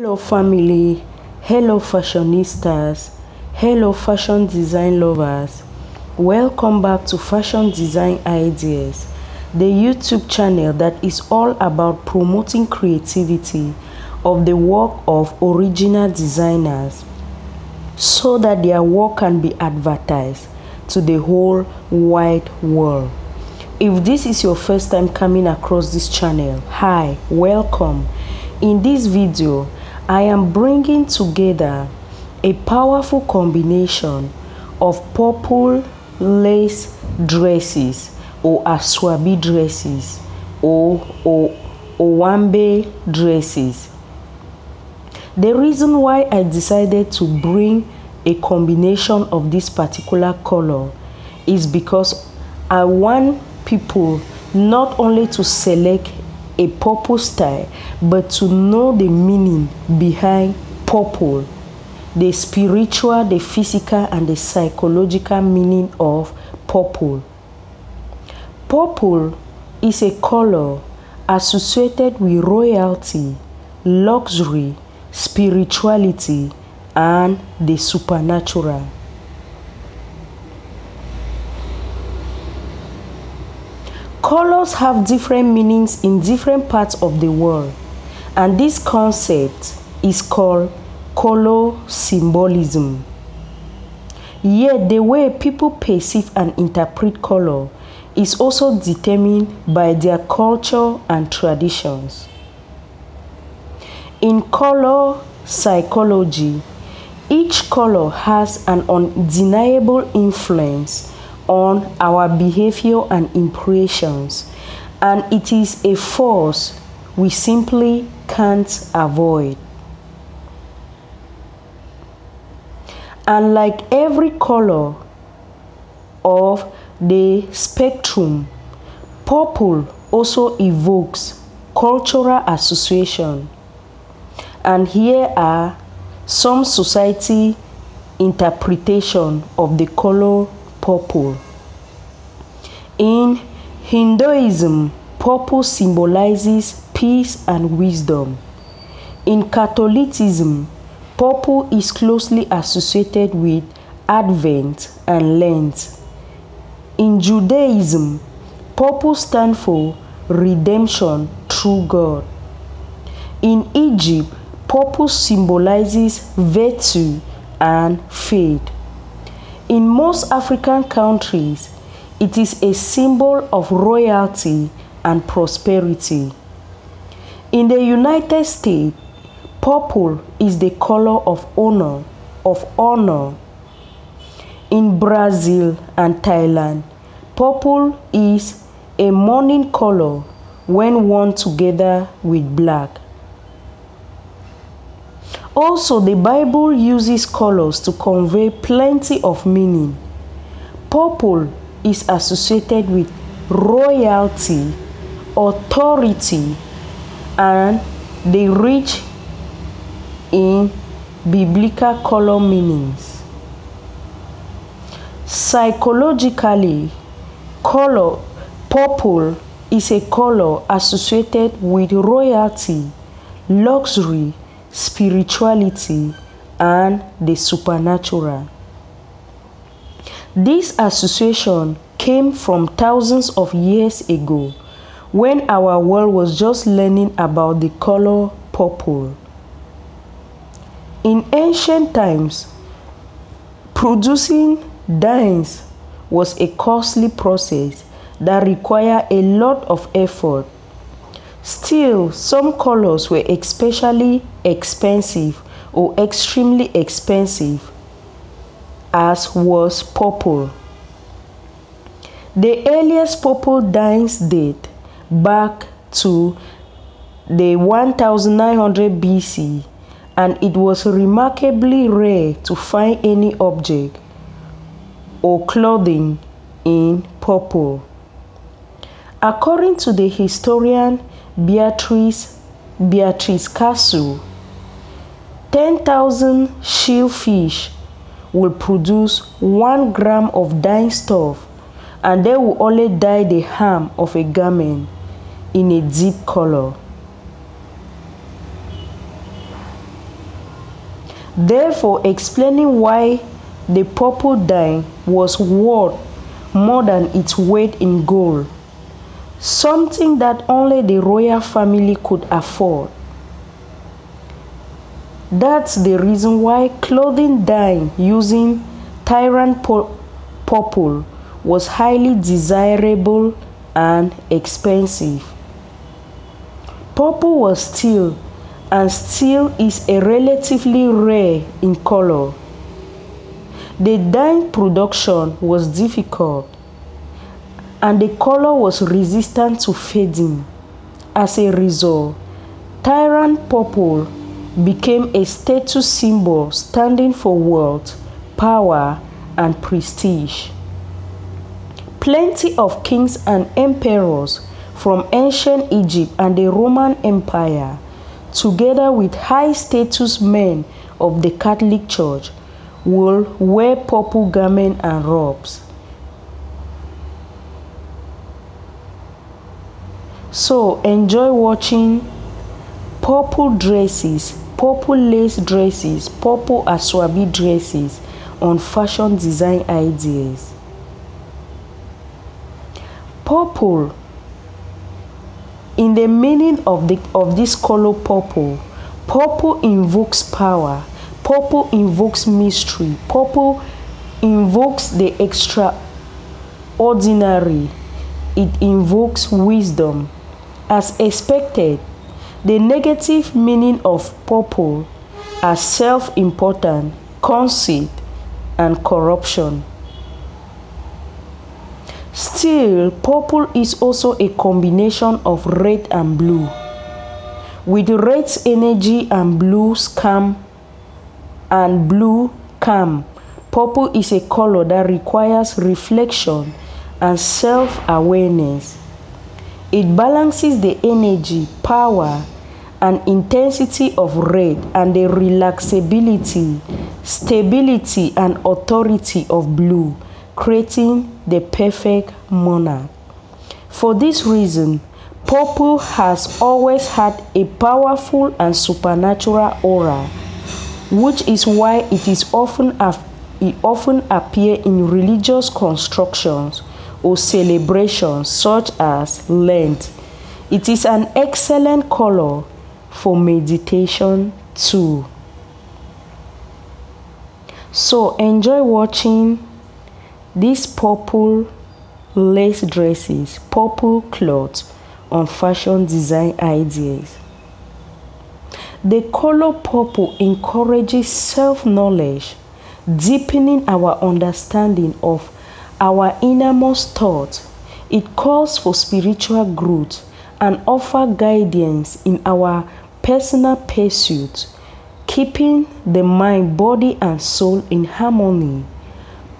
Hello family, hello fashionistas, hello fashion design lovers. Welcome back to Fashion Design Ideas, the YouTube channel that is all about promoting creativity of the work of original designers so that their work can be advertised to the whole wide world. If this is your first time coming across this channel, hi, welcome. In this video, I am bringing together a powerful combination of purple lace dresses or aso-ebi dresses or owambe dresses. The reason why I decided to bring a combination of this particular color is because I want people not only to select a purple style, but to know the meaning behind purple, the spiritual, the physical, and the psychological meaning of purple. Purple is a color associated with royalty, luxury, spirituality, and the supernatural. Colors have different meanings in different parts of the world, and this concept is called color symbolism. Yet the way people perceive and interpret color is also determined by their culture and traditions. In color psychology, each color has an undeniable influence on our behavior and impressions, and it is a force we simply can't avoid. And like every color of the spectrum, purple also evokes cultural association, and here are some society interpretation of the color purple. In Hinduism, purple symbolizes peace and wisdom. In Catholicism, purple is closely associated with Advent and Lent. In Judaism, purple stands for redemption through God. In Egypt, purple symbolizes virtue and faith. In most African countries, it is a symbol of royalty and prosperity. In the United States, purple is the color of honor. In Brazil and Thailand, purple is a mourning color when worn together with black. Also, the Bible uses colors to convey plenty of meaning. Purple is associated with royalty, authority, and the rich in biblical color meanings. Psychologically, purple is a color associated with royalty, luxury, spirituality, and the supernatural. This association came from thousands of years ago when our world was just learning about the color purple. In ancient times, producing dyes was a costly process that required a lot of effort. Still, some colors were especially expensive or extremely expensive, as was purple. The earliest purple dyes date back to the 1900 BC, and it was remarkably rare to find any object or clothing in purple. According to the historian Beatrice Casso, 10,000 shellfish will produce 1 gram of dyeing stuff, and they will only dye the hem of a garment in a deep color. therefore explaining why the purple dye was worth more than its weight in gold, something that only the royal family could afford. That's the reason why clothing dye using Tyrian purple was highly desirable and expensive. Purple was still and still is a relatively rare in color. The dye production was difficult, and the color was resistant to fading. As a result, Tyrian purple became a status symbol standing for wealth, power, and prestige. Plenty of kings and emperors from ancient Egypt and the Roman Empire, together with high-status men of the Catholic Church, will wear purple garments and robes. So enjoy watching purple dresses, purple lace dresses, purple aso-ebi dresses on Fashion Design Ideas. Purple, in the meaning of this color purple, purple invokes power, purple invokes mystery, purple invokes the extraordinary, it invokes wisdom. As expected, the negative meaning of purple are self-importance, conceit, and corruption. Still, purple is also a combination of red and blue, with red's energy and blue's calm. Purple is a color that requires reflection and self-awareness. It balances the energy, power, and intensity of red and the relaxability, stability, and authority of blue, creating the perfect monarch. For this reason, purple has always had a powerful and supernatural aura, which is why it often appears in religious constructions or celebrations such as Lent. It is an excellent color for meditation too. So enjoy watching these purple lace dresses, purple clothes on Fashion Design Ideas. The color purple encourages self-knowledge, deepening our understanding of our innermost thought. It calls for spiritual growth and offers guidance in our personal pursuits, keeping the mind, body, and soul in harmony.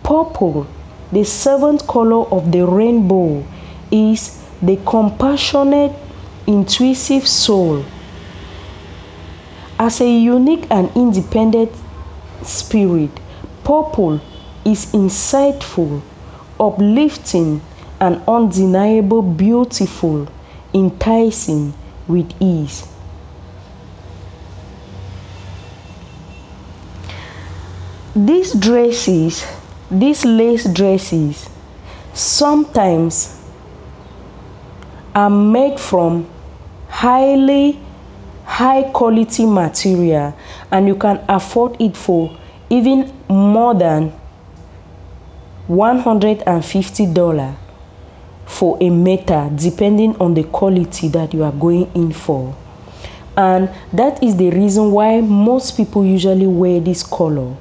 Purple, the seventh color of the rainbow, is the compassionate, intuitive soul. As a unique and independent spirit, purple is insightful, uplifting, and undeniably beautiful, enticing with ease. These lace dresses sometimes are made from high quality material, and you can afford it for even more than $150 for a meter, depending on the quality that you are going in for. And that is the reason why most people usually wear this color,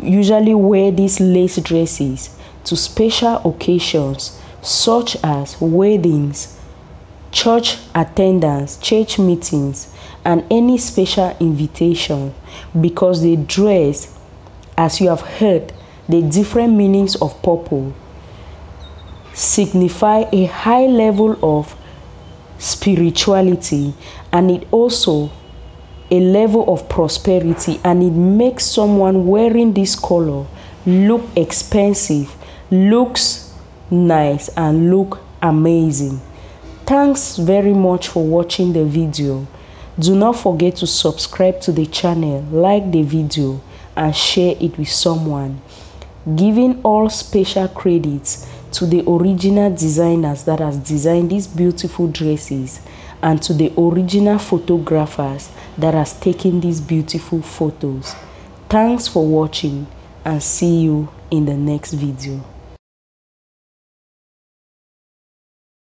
usually wear these lace dresses to special occasions such as weddings, church attendance, church meetings, and any special invitation, because they dress, as you have heard, the different meanings of purple signify a high level of spirituality, and it also a level of prosperity, and it makes someone wearing this color look expensive, looks nice, and look amazing. Thanks very much for watching the video. Do not forget to subscribe to the channel, like the video, and share it with someone. Giving all special credits to the original designers that has designed these beautiful dresses, and to the original photographers that has taken these beautiful photos. Thanks for watching, and see you in the next video.